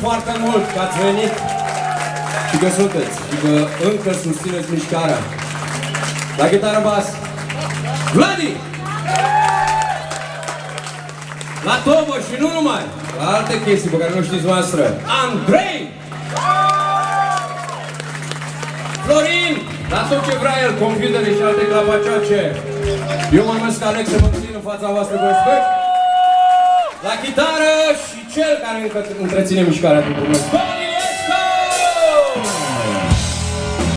Foarte mult că ați venit și că sunteți și că încă susțineți mișcarea. La chitară bas, Vladi! la tomă și nu numai, la alte chestii pe care nu știți voastră. Andrei! Florin! La tot ce vrea el, computere și alte clapacioace. Eu mă numesc Alex, să mă țin în fața voastră cu respect. La chitară și cel care întreține mișcarea tuturor.